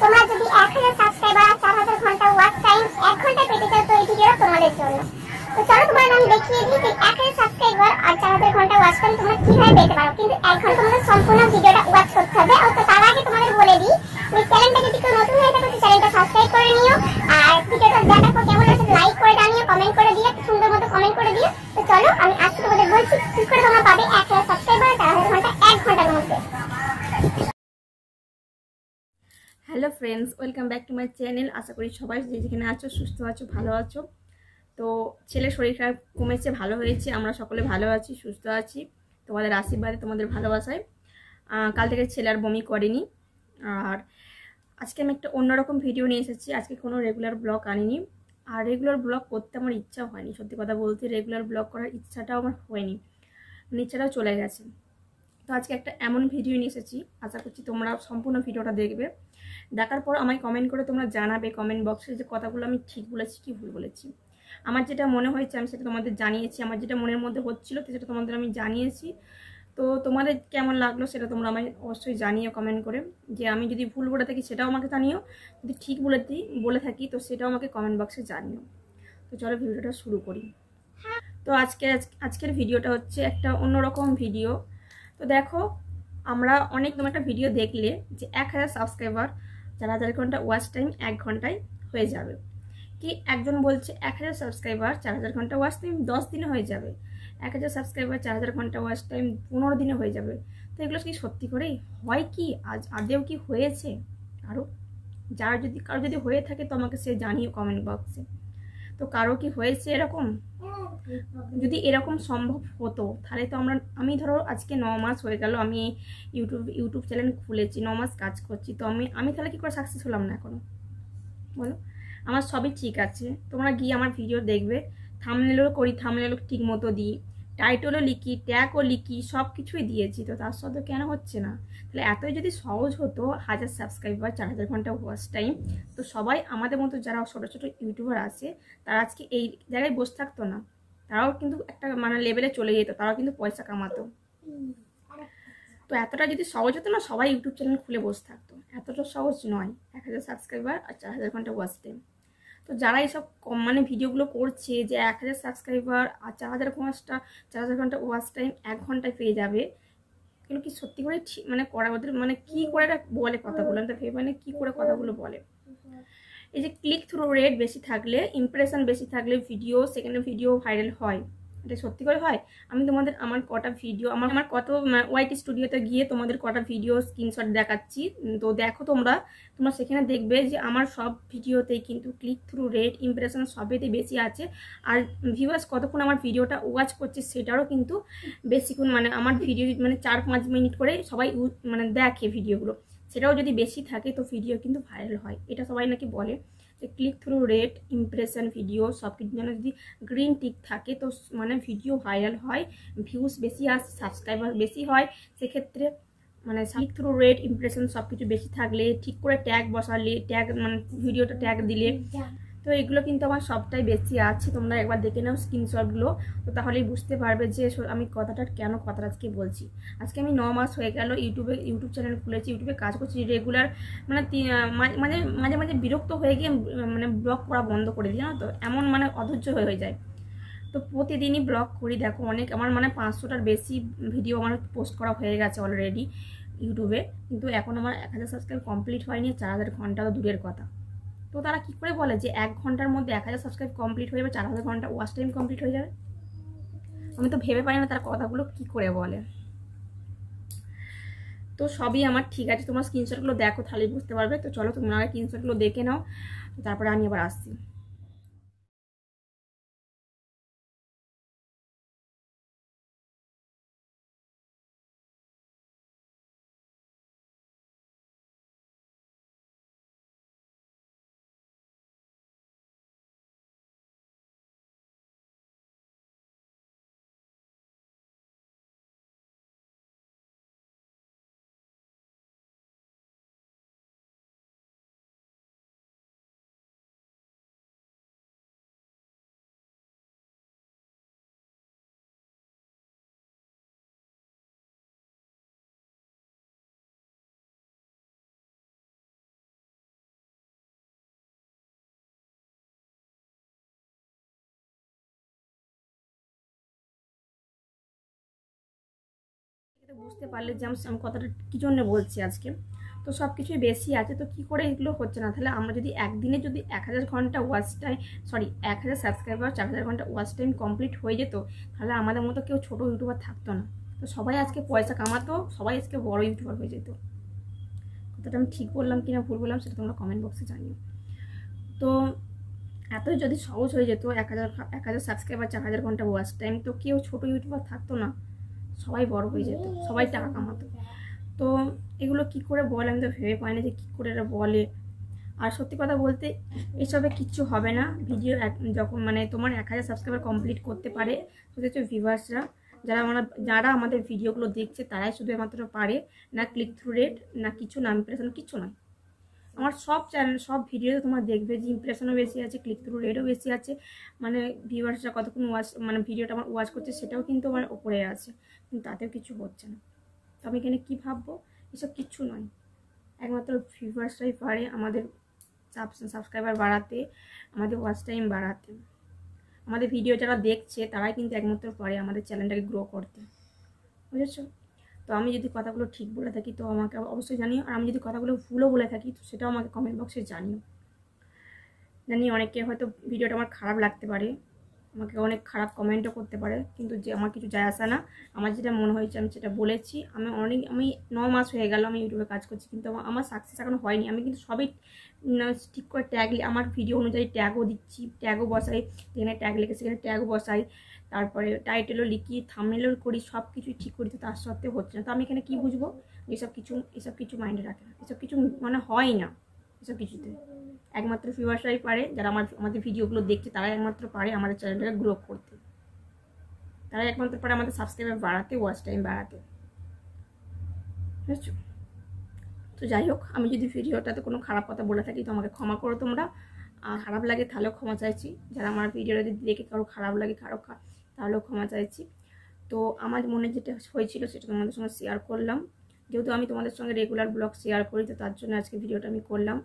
তোমরা যদি 1000 সাবস্ক্রাইবার আর 4000 ঘন্টা ওয়াচ টাইম 1 ঘন্টা পেতে চাও তো এই ভিডিওটা তোমাদের জন্য। তো চলো তোমাদের আমি দেখিয়ে দিই যে 1000 সাবস্ক্রাইবার আর 4000 ঘন্টা ওয়াচ টাইম তোমরা কিভাবে পেতে পারো, কিন্তু এখন তোমাদের সম্পূর্ণ ভিডিওটা ওয়াচ করতে হবে। আর তার আগে তোমাদের বলে দিই যে চ্যানেলটা যদি কেউ নতুন হয়ে থাকে তো চ্যানেলটা সাবস্ক্রাইব করে নিও আর ভিডিওটা দেখার পর কেমন লাগছে লাইক করে জানিও, কমেন্ট করে দিও, সুন্দর মতো কমেন্ট করে দিও। তো চলো আমি আজকে তোমাদের বলছি কি করে তোমরা পাবে 1000 সাবস্ক্রাইবার আর 4000 ঘন্টা 1 ঘন্টার মধ্যে। Hello friends, welcome back to my channel. আশা করি সবাই যে যেখানে আছো সুস্থ আছো, ভালো আছো। তো ছেলে শরীর খারাপ কমেছে, ভালো হয়েছে, আমরা সকলে ভালো আছি, সুস্থ আছি, তোমাদের আশীর্বাদে তোমাদের ভালোবাসায়। কাল থেকে ছেলে আর বমি করেনি। আর আজকে আমি একটা অন্যরকম ভিডিও নিয়ে এসেছি, আজকে কোনো রেগুলার ব্লগ আনিনি। আর রেগুলার ব্লগ করতে আমার ইচ্ছা হয়নি, সত্যি কথা বলতে রেগুলার ব্লগ করার ইচ্ছাটাও আমার হয়নি, ইচ্ছাটাও চলে গেছে। তো আজকে একটা এমন ভিডিও নিয়ে এসেছি, আশা করছি তোমরা সম্পূর্ণ ভিডিওটা দেখবে, দেখার পর আমায় কমেন্ট করে তোমরা জানাবে কমেন্ট বক্সে যে কথাগুলো আমি ঠিক বলেছি কি ভুল বলেছি। আমার যেটা মনে হয়েছে আমি সেটা তোমাদের জানিয়েছি, আমার যেটা মনের মধ্যে হচ্ছিলো সেটা তোমাদের আমি জানিয়েছি। তো তোমাদের কেমন লাগলো সেটা তোমরা আমায় অবশ্যই জানিও কমেন্ট করে, যে আমি যদি ভুল বলে থাকি সেটাও আমাকে জানিও, যদি ঠিক বলে থাকি তো সেটাও আমাকে কমেন্ট বক্সে জানিও। তো চলো ভিডিওটা শুরু করি। তো আজকের ভিডিওটা হচ্ছে একটা অন্যরকম ভিডিও। তো দেখো আমরা অনেক তোমার একটা ভিডিও দেখলে যে 1000 সাবস্ক্রাইবার 4000 ঘন্টা ওয়াচ টাইম 1 ঘন্টায় হয়ে যাবে, কি একজন বলছে 1000 সাবস্ক্রাইবার 4000 ঘন্টা ওয়াচ টাইম 10 দিনে হয়ে যাবে, 1000 সাবস্ক্রাইবার 4000 ঘন্টা ওয়াচ টাইম 15 দিনে হয়ে যাবে। তো এগুলো কি সত্যি করেই হয় কি আজ আদেও কি হয়েছে? আরও কারো যদি হয়ে থাকে তো আমাকে সে জানিও কমেন্ট বক্সে। তো কারো কি হয়েছে এরকম? যদি এরকম সম্ভব হতো তাহলে তো আমি ধরো আজকে 9 মাস হয়ে গেল আমি ইউটিউব চ্যানেল খুলেছি, 9 মাস কাজ করছি, তো আমি তাহলে কি করে সাকসেস হলাম না এখনো? বলো, আমার সবই ঠিক আছে, তোমরা গিয়ে আমার ভিডিও দেখবে, থাম্বনেলও করি, থাম্বনেলও ঠিক মতো দিই, টাইটেলও লিখি, ট্যাগও লিখি, সব কিছুই দিয়েছি, তো তার সত্ত্বেও কেন হচ্ছে না? তাহলে এতই যদি সহজ হতো 1000 সাবস্ক্রাইবার 4000 ঘন্টা ওয়াচ টাইম, তো সবাই আমাদের মতো যারা ছোটো ছোটো ইউটিউবার আছে তারা আজকে এই জায়গায় বসে থাকতো না, তারাও কিন্তু একটা মানে লেভেলে চলে যেত, তারাও কিন্তু পয়সা কামাতো। তো এতটা যদি সহজ হতো না সবাই ইউটিউব চ্যানেল খুলে বসে থাকতো, এতটা সহজ নয় 1000 সাবস্ক্রাইবার আর 4000 ঘন্টা ওয়াচ টাইম। তো যারা এইসব মানে ভিডিওগুলো করছে যে 1000 সাবস্ক্রাইবার আর 4000 ঘন্টা ওয়াচ টাইম 1 ঘন্টায় পেয়ে যাবে, এগুলো কি সত্যি করে মানে করা ওদের মানে কী করে বলে কথাগুলো আমি তো ভেবে মানে কী করে কথাগুলো বলে। এই যে ক্লিক থ্রু রেট বেশি থাকলে, ইমপ্রেশন বেশি থাকলে ভিডিও সেখানে ভিডিও ভাইরাল হয়, এটা সত্যি করে হয়? আমি তোমাদের আমার কটা ভিডিও আমার কত ওয়াইটি স্টুডিওতে গিয়ে তোমাদের কটা ভিডিও স্ক্রিনশট দেখাচ্ছি, তো দেখো তোমরা সেখানে দেখবে যে আমার সব ভিডিওতেই কিন্তু ক্লিক থ্রু রেট ইমপ্রেশন সবেতে বেশি আছে, আর ভিউয়ার্স কতক্ষণ আমার ভিডিওটা ওয়াচ করছে সেটারও কিন্তু বেশিক্ষণ মানে আমার ভিডিও মানে 4-5 মিনিট করে সবাই মানে দেখে ভিডিওগুলো, সেটাও যদি বেশি থাকে তো ভিডিও কিন্তু ভাইরাল হয়। এটা সবাই নাকি বলে যে click through rate impression video সব কিছু যেন যদি গ্রিন টিক থাকে তো মানে ভিডিও ভাইরাল হয়, ভিউজ বেশি আসে, সাবস্ক্রাইবার বেশি হয়, সেক্ষেত্রে মানে ক্লিক থ্রু রেট ইমপ্রেশন সব কিছু বেশি থাকলে, ঠিক করে ট্যাগ বসালে, ট্যাগ মানে ভিডিওটা ট্যাগ দিলে, তো এগুলো কিন্তু আমার সবটাই বেশি আছে। তোমরা একবার দেখে নাও স্ক্রিনশটগুলো, তো তাহলেই বুঝতে পারবে যে আমি কথাটা আজকে বলছি। আজকে আমি 9 মাস হয়ে গেল ইউটিউব চ্যানেল খুলেছি, ইউটিউবে কাজ করছি রেগুলার, মানে মাঝে মাঝে বিরক্ত হয়ে গিয়ে মানে ব্লগ করা বন্ধ করে দিই, জানো তো এমন মানে অধৈর্য হয়ে যায়। তো প্রতিদিনই ব্লগ করি, দেখো অনেক আমার মানে 500টার বেশি ভিডিও আমার পোস্ট করা হয়ে গেছে অলরেডি ইউটিউবে, কিন্তু এখন আমার 1000 সাবস্ক্রাইব কমপ্লিট হয়নি, 4000 ঘন্টা তো দূরের কথা। তো তারা কী করে বলে যে 1 ঘন্টার মধ্যে 1000 সাবস্ক্রাইব কমপ্লিট হয়ে যাবে, 4000 ঘন্টা ওয়াচ টাইম কমপ্লিট হয়ে যাবে? আমি তো ভেবে পাই না তার কথাগুলো কী করে বলে। তো সবই আমার ঠিক আছে, তোমরা স্ক্রিনশটগুলো দেখো তাহলেই বুঝতে পারবে। তো চলো তোমরা আগে স্ক্রিনশটগুলো দেখে নাও, তারপরে আমি আবার আসছি। বুঝতে পারলে যে আমি কথাটা কি জন্য বলছি আজকে। তো সব কিছুই বেশি আছে, তো কী করে এগুলো হচ্ছে না? তাহলে আমরা যদি একদিনে যদি 1000 ঘন্টা ওয়াচ টাইম, সরি 1000 সাবস্ক্রাইবার 4000 ঘন্টা ওয়াচ টাইম কমপ্লিট হয়ে যেত, তাহলে আমাদের মতো কেউ ছোটো ইউটিউবার থাকতো না। তো সবাই আজকে পয়সা কামাতো, সবাই আজকে বড় ইউটিউবার হয়ে যেত। কথাটা আমি ঠিক বললাম কি না ভুল বললাম সেটা তোমরা কমেন্ট বক্সে জানিও। তো এত যদি সহজ হয়ে যেত 1000 সাবস্ক্রাইবার 4000 ঘন্টা ওয়াচ টাইম, তো কেউ ছোটো ইউটিউবার থাকতো না, সবাই বড় হয়ে যেত, সবাই টাকা কামাতো। তো এগুলো কি করে বলে আমি তো ভেবে পাই না যে কী করে এরা বলে। আর সত্যি কথা বলতে এসবে কিচ্ছু হবে না। ভিডিও যখন মানে তোমার 1000 সাবস্ক্রাইবার কমপ্লিট করতে পারে শুধু ভিউয়ার্সরা, যারা আমাদের ভিডিওগুলো দেখছে তারাই শুধু মাত্র পারে, না ক্লিক থ্রু রেট, না কিছু, না ইমপ্রেশন, কিছু নয়। আমার সব চ্যানেল সব ভিডিওতে তোমার দেখবে যে ইমপ্রেশনও বেশি আছে, ক্লিক থ্রু রেটও বেশি আছে, মানে ভিউয়ার্সরা কতক্ষণ ওয়াচ মানে ভিডিওটা আমার ওয়াচ করছে সেটাও কিন্তু আমার ওপরে আছে, কিন্তু তাতেও কিছু হচ্ছে না। তো আমি এখানে কী ভাববো? এসব কিচ্ছু নয়, একমাত্র ভিউয়ার্সরাই পারে আমাদের সাবস্ক্রাইবার বাড়াতে, আমাদের ওয়াচ টাইম বাড়াতে। আমাদের ভিডিও যারা দেখছে তারাই কিন্তু একমাত্র পারে আমাদের চ্যানেলটাকে গ্রো করতে, বুঝেছো? তো আমি যদি কথাগুলো ঠিক বলে থাকি তো আমাকে অবশ্যই জানিও, আর আমি যদি কথাগুলো ভুলও বলে থাকি তো সেটাও আমাকে কমেন্ট বক্সে জানিও। জানি অনেকে হয়তো ভিডিওটা আমার খারাপ লাগতে পারে, আমাকে অনেক খারাপ কমেন্টও করতে পারে, কিন্তু যে আমার কিছু যায় আসে না। আমার যেটা মনে হয়েছে আমি সেটা বলেছি। আমি 9 মাস হয়ে গেল আমি ইউটিউবে কাজ করছি, কিন্তু আমার সাকসেস এখনও হয়নি। আমি কিন্তু সবই ঠিক করে ট্যাগ আমার ভিডিও অনুযায়ী ট্যাগও দিচ্ছি, ট্যাগও বসাই, যেখানে ট্যাগ লেগে সেখানে ট্যাগও বসাই, তারপরে টাইটেলও লিখি, থাম্বনেলও করি, সব কিছুই ঠিক করি, তো তার সত্ত্বেও হচ্ছে না। তো আমি এখানে কী বুঝবো? এসব কিছু মাইন্ডে রাখে না, এসব কিছু মানে হয় না। এসব কিছুতে একমাত্র ভিউয়ার্সরাই পারে, যারা আমাদের ভিডিওগুলো দেখছে তারাই একমাত্র পারে আমাদের চ্যানেলটাকে গ্রো করতে, তারাই একমাত্র পারে আমাদের সাবস্ক্রাইবার বাড়াতে, ওয়াচ টাইম বাড়াতে, বুঝছো? তো যাই হোক, আমি যদি ভিডিওটাতে কোনো খারাপ কথা বলে থাকি তো আমাকে ক্ষমা করো তোমরা, আর খারাপ লাগে তাহলেও ক্ষমা চাইছি। যারা আমার ভিডিওটা যদি দেখে কারো খারাপ লাগে তাহলেও ক্ষমা চাইছি। তো আমার মনে যেটা হয়েছিল সেটা তোমাদের সঙ্গে শেয়ার করলাম। যেহেতু আমি তোমাদের সঙ্গে রেগুলার ব্লগ শেয়ার করি তো তার জন্য আজকে ভিডিওটা আমি করলাম।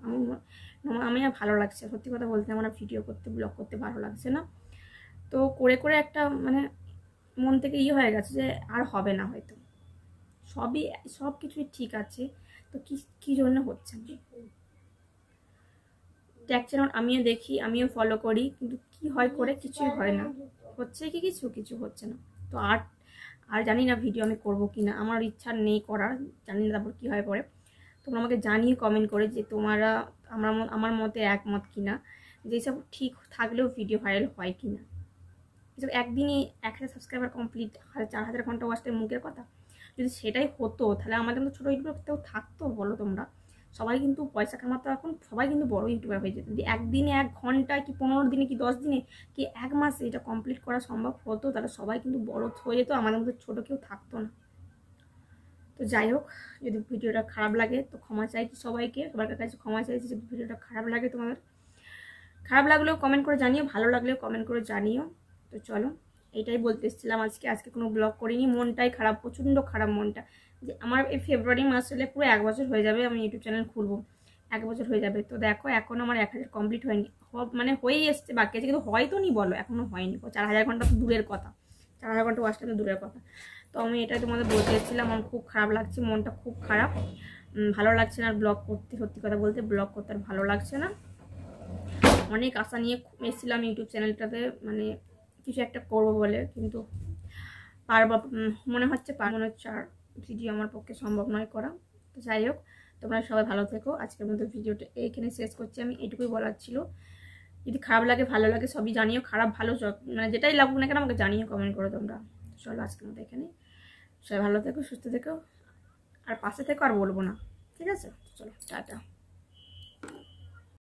আমি আর ভালো লাগছে, সত্যি কথা বলতে আমার ভিডিও করতে ব্লগ করতে ভালো লাগছে না। তো করে করে একটা মানে মন থেকে ইয়ে হয়ে গেছে যে আর হবে না, হয়তো সব কিছুই ঠিক আছে, তো কী জন্য হচ্ছে না? ট্যাগ চ্যানেল আমিও দেখি, আমিও ফলো করি, কিন্তু কি হয় করে কিছুই হয় না, হচ্ছে কি কিছু হচ্ছে না। তো আর জানি না ভিডিও আমি করব কি না, আমার ইচ্ছা নেই করার, জানি না তারপর কী হয় পরে। তোমরা আমাকে জানিয়ে কমেন্ট করে যে তোমরা আমার মতে একমত কি না, যেসব ঠিক থাকলেও ভিডিও ভাইরাল হয় কি না। এসব একদিনই 1000 সাবস্ক্রাইবার কমপ্লিট, 4000 ঘন্টা ওয়াচ টাইম মুখের কথা। যদি সেটাই হতো তাহলে আমাদের মতো ছোটো ইউটিউবারতেও থাকতো, বলো তোমরা? সবাই কিন্তু পয়সা কামাতো, এখন সবাই কিন্তু বড় ইউটিউবার হয়ে যেত। যদি একদিনে 1 ঘন্টায় কি 15 দিনে কি 10 দিনে কি 1 মাসে এটা কমপ্লিট করা সম্ভব হতো, তাহলে সবাই কিন্তু বড় হয়ে যেত, আমাদের মধ্যে ছোটো কেউ থাকতো না। তো যাই হোক, যদি ভিডিওটা খারাপ লাগে তো ক্ষমা চাইছি সবাইকে, সবার কাছে ক্ষমা চাইছি যদি ভিডিওটা খারাপ লাগে। তোমাদের খারাপ লাগলেও কমেন্ট করে জানিও, ভালো লাগলেও কমেন্ট করে জানিও। তো চলো, এটাই বলতে এসেছিলাম। আজকে কোনো ব্লগ করিনি, মনটাই খারাপ, প্রচণ্ড খারাপ মনটা। যে আমার এই ফেব্রুয়ারি মাস হলে পুরো 1 বছর হয়ে যাবে আমি ইউটিউব চ্যানেল খুলবো, 1 বছর হয়ে যাবে। তো দেখো এখনও আমার 1000 কমপ্লিট হয়নি, মানে হয়েই এসছে, বাকি আছে, কিন্তু হয়তো নি বলো, এখনও হয়নি। 4000 ঘন্টা তো দূরের কথা, 4000 ঘন্টা ওয়াচ টাইম দূরের কথা। তো আমি এটাই তোমাদের বলতে এসেছিলাম। আমার খুব খারাপ লাগছে, মনটা খুব খারাপ, ভালো লাগছে না আর ব্লগ করতে। সত্যি কথা বলতে ব্লগ করতে আর ভালো লাগছে না। অনেক আশা নিয়ে এসেছিলাম ইউটিউব চ্যানেলটাতে, মানে কিছু একটা করবো বলে, কিন্তু মনে হচ্ছে আর ভিডিও আমার পক্ষে সম্ভব নয় করা। তো যাই হোক, তোমরা সবাই ভালো থেকো। আজকের মতো ভিডিওটা এইখানে শেষ করছি, আমি এটুকুই বলার ছিল। যদি খারাপ লাগে ভালো লাগে সবই জানিও, খারাপ ভালো মানে যেটাই লাগুক না কেন আমাকে জানিও, কমেন্ট করো তোমরা। চলো আজকের মতো এখানে, সবাই ভালো থেকো, সুস্থ থেকো, আর পাশে থেকো, আর বলবো না, ঠিক আছে? চলো, টাটা।